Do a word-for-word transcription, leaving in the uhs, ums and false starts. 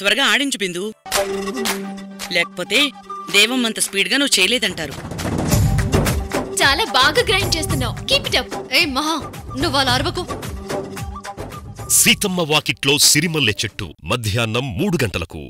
త్వరగా ఆడించు బిందు, లేకపోతే దేవమంత స్పీడ్ గా నువ్వు చేయలేదంటారు. చాలా బాగా గ్రైండ్ చేస్తున్నావు, కీప్ ఇట్ అప్. ఏ మహా నువ్వు అలా అరవకు. సీతమ్మ వాకిట్లో సిరిమల్లె చెట్టు మధ్యాహ్నం మూడు గంటలకు.